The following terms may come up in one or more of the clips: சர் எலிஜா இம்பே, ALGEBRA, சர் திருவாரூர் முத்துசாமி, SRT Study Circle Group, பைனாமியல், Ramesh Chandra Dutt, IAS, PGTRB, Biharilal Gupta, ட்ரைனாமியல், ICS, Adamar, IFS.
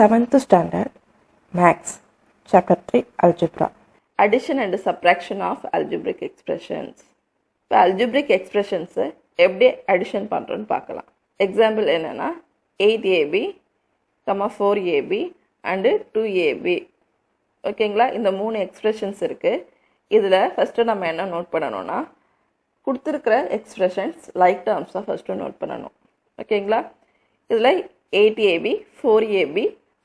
7th Standard Max Chapter 3 Algebra Addition and Subtraction of Algebraic Expressions. So, algebraic expressions every addition pannu paakalam. Example enna 8ab 4ab and 2ab. Okay, இந்த மூணு expressions இருக்கு. இதுல first நம்ம என்ன note பண்ணனும்னா கொடுத்திருக்கிற expressions like டர்ம்ஸா first note பண்ணனும். ஓகேங்களா? இதுல 8ab 4ab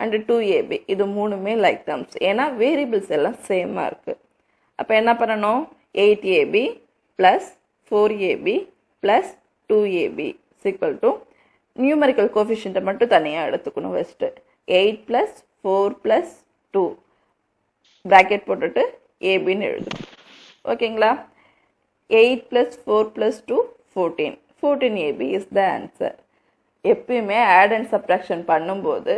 and 2ab இது மூணுமே லைக் டர்ம்ஸ். ஏனா வேரியபிள்ஸ் எல்லாம் சேமா இருக்கு. அப்ப என்ன பண்ணனும்? 8ab plus 4ab plus 2ab is equal to numerical coefficient மட்டும் தனியா எடுத்துக்கணும் ஃபர்ஸ்ட். 8 plus 4 plus 2 bracket போட்டுட்டு ab ன்னு எழுதணும். ஓகேங்களா? 8 plus 4 plus 2 14. 14ab is the answer. எப்பயுமே add and subtraction பண்ணும்போது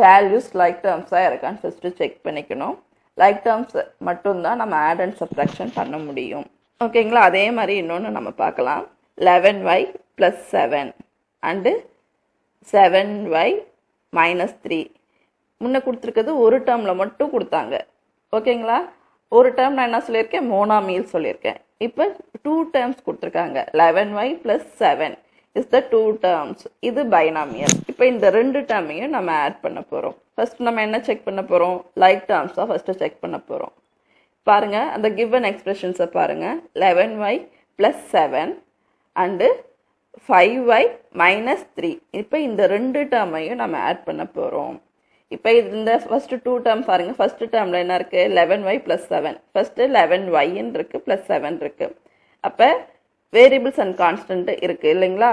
values like terms ஆ இருக்கான்னு first check பண்ணிக்கணும். Like terms மட்டும் தான் நம்ம add and subtraction பண்ண முடியும். ஓகேங்களா? அதே மாதிரி இன்னொன்னு நம்ம பார்க்கலாம். 11y plus 7 and 7y minus 3. முன்ன கொடுத்திருக்கிறது ஒரு டேர்ம்ல மட்டும் கொடுத்தாங்க. ஓகேங்களா? ஒரு டேர்ம் நான் என்ன சொல்லிருக்கேன்? மோனோமியல் சொல்லிருக்கேன். இப்போ two terms கொடுத்திருக்காங்க. 11y plus 7 is the two terms. இது பைனாமியல். இப்போ இந்த ரெண்டு டேர்மையும் நம்ம ஆட் பண்ண போறோம். ஃபர்ஸ்ட் நம்ம என்ன செக் பண்ண போறோம்? லைக் டேர்ம்ஸா ஃபர்ஸ்ட் செக் பண்ண போறோம். பாருங்க அந்த given expressions பாருங்க. 11y plus 7 and 5y minus 3. இப்போ இந்த ரெண்டு டேர்மையும் நம்ம ஆட் பண்ண போறோம். இப்போ இந்த ஃபர்ஸ்ட் two term பாருங்க. ஃபர்ஸ்ட் டேர்ம்ல என்ன இருக்கு? 11y plus 7. ஃபர்ஸ்ட் 11y இருக்கு plus 7 இருக்கு. அப்ப வேரியபிள்ஸ் அண்ட் கான்ஸ்டன்ட் இருக்கு இல்லைங்களா?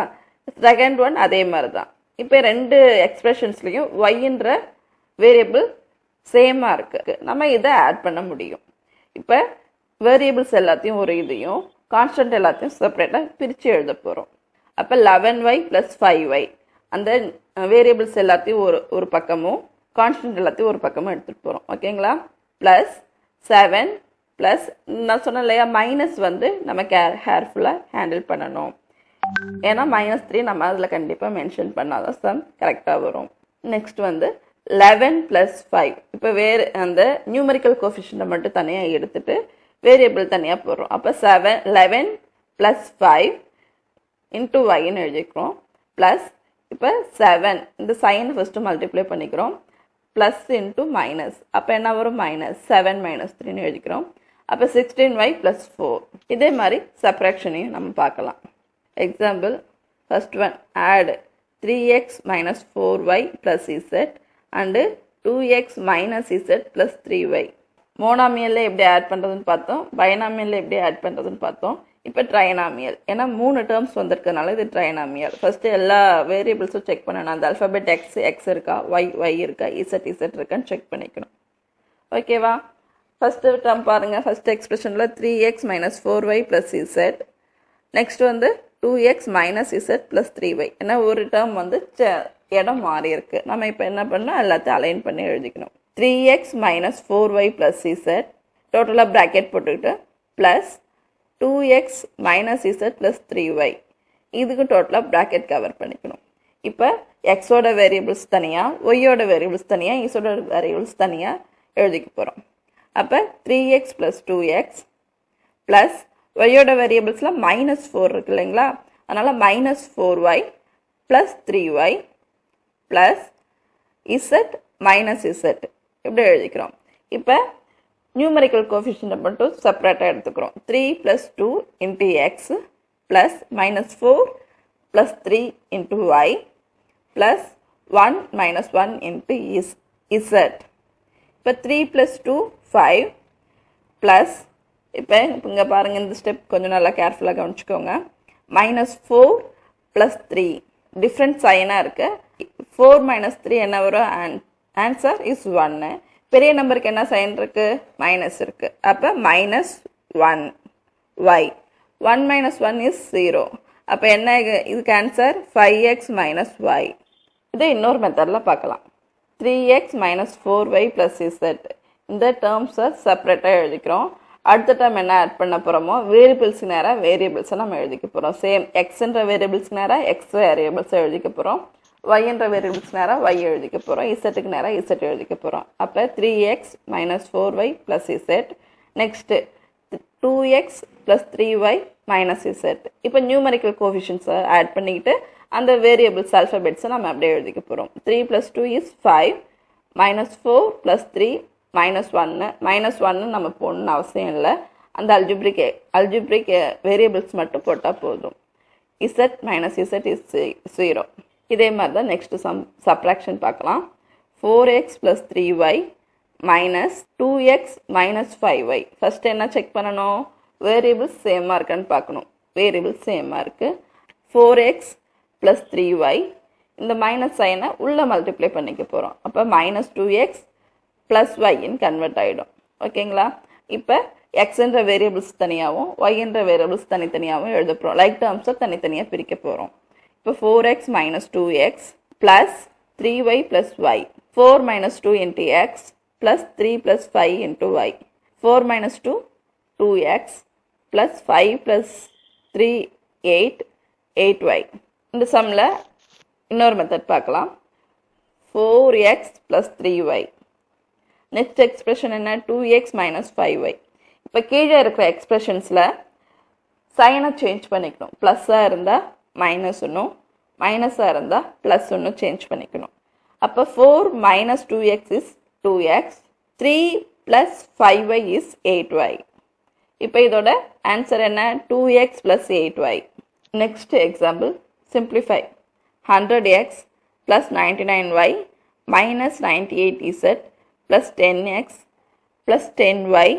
செகண்ட் ஒன் அதே மாதிரி தான். இப்போ ரெண்டு எக்ஸ்பிரஷன்ஸ்லயும் y என்ற வேரியபிள் சேமா இருக்கு. நம்ம இதை ஆட் பண்ண முடியும். இப்போ வேரியபிள்ஸ் எல்லாத்தையும் ஒரு இதையும் கான்ஸ்டன்ட் எல்லாத்தையும் செப்பரேட்டா பிரிச்சு எழுத போறோம். அப்ப 11y plus 5y அந்த வேரியபிள்ஸ் எல்லாத்தையும் ஒரு பக்கமும் கான்ஸ்டன்ட் எல்லாத்தையும் ஒரு பக்கமாக எடுத்துகிட்டு போகிறோம். ஓகேங்களா? ப்ளஸ் 7 ப்ளஸ் நான் சொன்ன இல்லையா மைனஸ் நம்ம கேர்ஃபுல்லாக ஹேண்டில் பண்ணணும். ஏன்னா மைனஸ் 3 நம்ம அதில் கண்டிப்பாக மென்ஷன் பண்ணாதான் சம் கரெக்டாக வரும். Next 11 plus 5. இப்போ வேறு அந்த நியூமரிக்கல் கோஃபிஷியன்ட்டை மட்டும் தனியாக எடுத்துகிட்டு வேரியபிள் தனியாக போடுறோம். அப்போ 11 ப்ளஸ் 5 இன்ட்டு ஒய்ன்னு எழுதிக்கிறோம். ப்ளஸ் இப்போ 7 இந்த சைன் ஃபஸ்ட்டு மல்டிப்ளை பண்ணிக்கிறோம். Plus into minus. அப்போ என்ன வரும்? மைனஸ் 7 மைனஸ் 3ன்னு எழுதிக்கிறோம். அப்போ 16y ப்ளஸ் 4. இதே மாதிரி சப்ராக்ஷனையும் நம்ம பார்க்கலாம். Example first one add 3x minus 4y plus Z and 2x minus Z plus 3y. மோனாமியலில் எப்படி ஆட் பண்ணுறதுன்னு பார்த்தோம், பைனாமியலில் எப்படி ஆட் பண்ணுறதுன்னு பார்த்தோம். இப்போ ட்ரைனாமியல். ஏன்னா மூணு டேர்ம்ஸ் வந்திருக்கனால இது ட்ரைனாமியல். ஃபஸ்ட்டு எல்லா வேரியபிள்ஸும் செக் பண்ணணும். அந்த அல்ஃபாபெட் எக்ஸ் எக்ஸ் இருக்கா, ஒய் ஒய் இருக்கா, இசட் இசட் இருக்கான்னு செக் பண்ணிக்கணும். ஓகேவா? ஃபஸ்ட்டு டேர்ம் பாருங்கள். ஃபஸ்ட்டு எக்ஸ்பிரஷனில் 3x minus 4y plus Z. Next 2x minus Z plus 3y. ஏன்னா ஒரு டேர்ம் இடம் மாறி இருக்கு. நம்ம இப்போ என்ன பண்ணணும்? எல்லாத்தையும் அலைன் பண்ணி எழுதிக்கணும். 3x minus 4y plus Z டோட்டலாக ப்ராக்கெட் போட்டுக்கிட்டு plus 2x minus z plus 3y. இதுக்கு டோட்டலாக ப்ராக்கெட் கவர் பண்ணிக்கணும். இப்போ எக்ஸோட வேரியபிள்ஸ் தனியாக, ஒய்யோட வேரியபிள்ஸ் தனியாக, இஸோட வேரியபிள்ஸ் தனியாக எழுதிக்க போகிறோம். அப்போ 3x plus 2x plus ஒய்யோட வேரியபிள்ஸில் மைனஸ் 4 இருக்கு இல்லைங்களா? அதனால் minus 4y plus 3y plus z minus z இப்படி எழுதிக்கிறோம். இப்போ நியூமரிக்கல் கோஃபிஷியன்ட்டை மட்டும் செப்பரேட்டாக எடுத்துக்கிறோம். 3 plus 2 into X plus minus 4 plus 3 into Y plus 1 minus 1 into Z. இப்போ 3 ப்ளஸ் 2 5 ப்ளஸ் இப்போ இங்கே பாருங்கள். இந்த ஸ்டெப் கொஞ்சம் நல்லா கேர்ஃபுல்லாக கவனிச்சுக்கோங்க. மைனஸ் 4 ப்ளஸ் 3 டிஃப்ரெண்ட் சைனாக இருக்குது. 4 மைனஸ் 3 என்ன வரும்? Answer is 1. பெரிய நம்பருக்கு என்ன சைன் இருக்கு? மைனஸ் இருக்கு. அப்போ மைனஸ் 1 ஒய். 1 minus 1 is 0. அப்போ என்ன இதுக்கு ஆன்சர்? 5x minus y. இதை இன்னொரு மெத்தடில் பார்க்கலாம். 3x minus 4y plus z இந்த டேர்ம்ஸை செப்பரேட்டாக எழுதிக்கிறோம். அடுத்த டேர்ம் என்ன ஆட் பண்ண போகிறோமோ வேரியபிள்ஸுக்கு நேராக வேரியபிள்ஸை நம்ம எழுதிக்க போகிறோம். சேம் எக்ஸ்ன்ற வேரியபிள்ஸ்க்கு நேராக எக்ஸ் வேரியபிள்ஸை எழுதிக்க போகிறோம். y என்ற வேரியபிள்ஸ் நேரா y எழுதிக்க போறோம், z க்கு நேரா z எழுதிக்க போறோம். அப்ப 3x - 4y + z. Next 2x + 3y - z. இப்போ நியூமரிக்கல் கோஎஃபிஷியன்ட்ஸ் ஆட் பண்ணிக்கிட்டு அந்த வேரியபிள்ஸ் அல்பாபெட்ஸ் நாம அப்படியே எழுதிக்க போறோம். 3 + 2 is 5 - 4 + 3 -1 -1 நம்ம போடணும் அவசியம் இல்லை. அந்த அல்ஜிப்ரிக் வேரியபிள்ஸ் மட்டும் போட்டா போதும். z - z is 0. இதே மாதிரி தான் நெக்ஸ்ட் சப்ராக்ஷன் பார்க்கலாம். 4x + 3y - 2x - 5y. First என்ன செக் பண்ணணும், வேரியபிள்ஸ் சேமா இருக்கான்னு பார்க்கணும். வேரியபிள்ஸ் சேமா இருக்கு. 4x + 3y, இந்த மைனஸ் சைனை உள்ள மல்டிப்ளை பண்ணிக்க போகிறோம். அப்போ -2x ப்ளஸ் ஒய்ன்னு கன்வெர்ட் ஆகிடும். ஓகேங்களா? இப்போ எக்ஸ்ன்ற வேரியபிள்ஸ் தனியாகவும் ஒய்ன்ற வேரியபிள்ஸ் தனித்தனியாகவும் எழுத போகிறோம். லைக் டேர்ம்ஸை தனித்தனியாக பிரிக்க போகிறோம். இப்போ 4x - 2x + 3y + y. 4 - 2 into x + 3 + 5 into y. 4 - 2 2x + 5 + 3 8 8y. இந்த சம்மில் இன்னொரு மெத்தட் பார்க்கலாம். 4x + 3y. நெக்ஸ்ட் எக்ஸ்பிரஷன் என்ன, 2x - 5y. இப்போ கீழே இருக்கிற எக்ஸ்பிரஷன்ஸில் சைனை சேஞ்ச் பண்ணிக்கணும். ப்ளஸ்ஸாக இருந்தால் -1, மைனஸாக இருந்தால் +1 சேஞ்ச் பண்ணிக்கணும். அப்போ 4 - 2x is 2x, 3 + 5y is 8y. இப்போ இதோட ஆன்சர் என்ன, 2x + 8y. Next example, simplify. 100x + 99y - 98z + 10x + 10y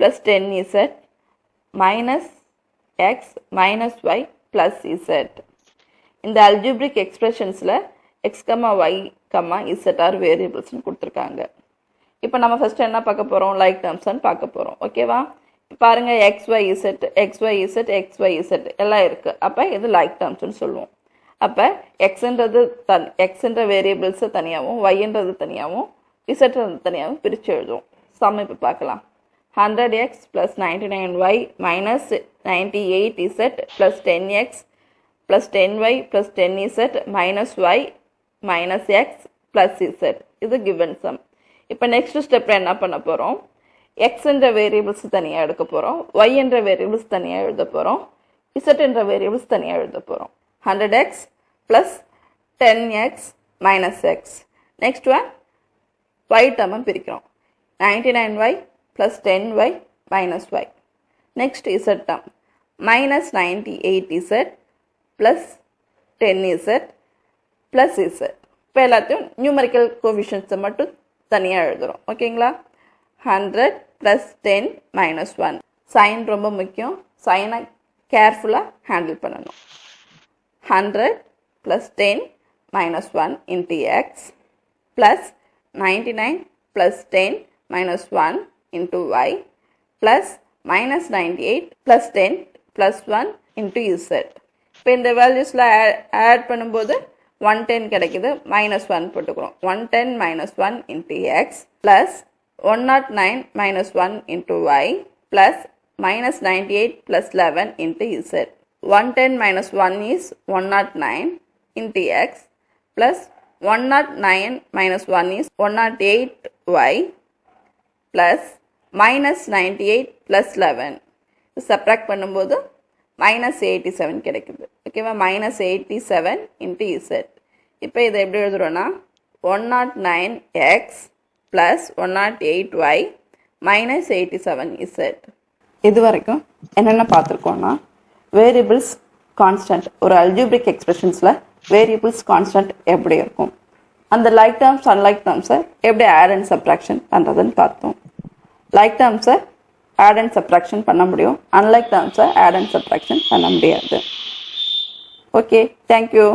+ 10z - x - y + z. இந்த அல்ஜிப்ரிக் எக்ஸ்பிரஷன்ஸில் x, y, z ஆர் வேரியபிள்ஸ்னு கொடுத்துருக்காங்க. இப்போ நம்ம ஃபஸ்ட்டு என்ன பார்க்க போகிறோம், லைக் டேர்ம்ஸ்னு பார்க்க போகிறோம். ஓகேவா? பாருங்கள், xyz எல்லாம் இருக்குது. அப்போ இது லைக் டேர்ம்ஸ்னு சொல்லுவோம். அப்போ எக்ஸ்ன்ற வேரியபிள்ஸை தனியாகவும் ஒய்ன்றது தனியாகவும் இசட்றது தனியாகவும் பிரித்து எழுதுவோம். சம இப்போ பார்க்கலாம். 100x + 99y - 98z + 10x + 10y + 10z - y - x + z. இது கிவன் சம். இப்போ நெக்ஸ்ட் ஸ்டெப்பில் என்ன பண்ண போகிறோம், எக்ஸ்ன்ற வேரியபிள்ஸ் தனியாக எடுக்க போகிறோம், ஒய்ன்ற வேரியபிள்ஸ் தனியாக எழுத போகிறோம், இசட்ன்ற வேரியபிள்ஸ் தனியாக எழுத போகிறோம். 100x plus 10x minus x. Next one, y term பிரிக்கிறோம். 99y plus 10y minus y. Next z term, minus 98z plus 10z plus z. இப்போ எல்லாத்தையும் numerical coefficients மட்டும் தனியாக எழுதுகிறோம். ஓகேங்களா? 100 plus 10 minus 1. Sign ரொம்ப முக்கியம். சைனை கேர்ஃபுல்லாக ஹேண்டில் பண்ணணும். 100 plus 10 minus 1 into x plus 99 plus 10 minus 1 into y plus minus 98 plus 10 plus 1 into z. இப்போ இந்த வேல்யூஸில் ஆட் பண்ணும்போது 110 கிடைக்குது. -1 போட்டுக்கிறோம். 110 minus 1 into x plus 109 minus 1 into y plus minus 98 plus 11 into z. 110 minus 1 is 109 into x plus 109 minus 1 is 108y plus minus 98 plus 11. Subtract பண்ணும்போது minus 87 கிடைக்குது. ஓகேவா? minus 87 into z. இப்போ இதை எப்படி எழுதுறோம்னா 109x plus 108y minus 87 z. இது வரைக்கும் என்னென்ன பார்த்துருக்கோம்னா, வேரியபிள்ஸ் கான்ஸ்டன்ட், ஒரு அல்ஜிப்ரிக் எக்ஸ்பிரஷன்ஸில் வேரியபிள்ஸ் கான்ஸ்டன்ட் எப்படி இருக்கும், அந்த லைக் டேர்ம்ஸ் அன்லைக் டேர்ம்ஸை எப்படி ஆட் அண்ட் சப்ராக்ஷன் பண்ணுறதுன்னு பார்த்தோம். லைக் டேர்ம்ஸை ஆட் அண்ட் சப்ராக்ஷன் பண்ண முடியும், அன்லைக் டேர்ம்ஸை ஆட் அண்ட் சப்ராக்ஷன் பண்ண முடியாது. Okay, thank you.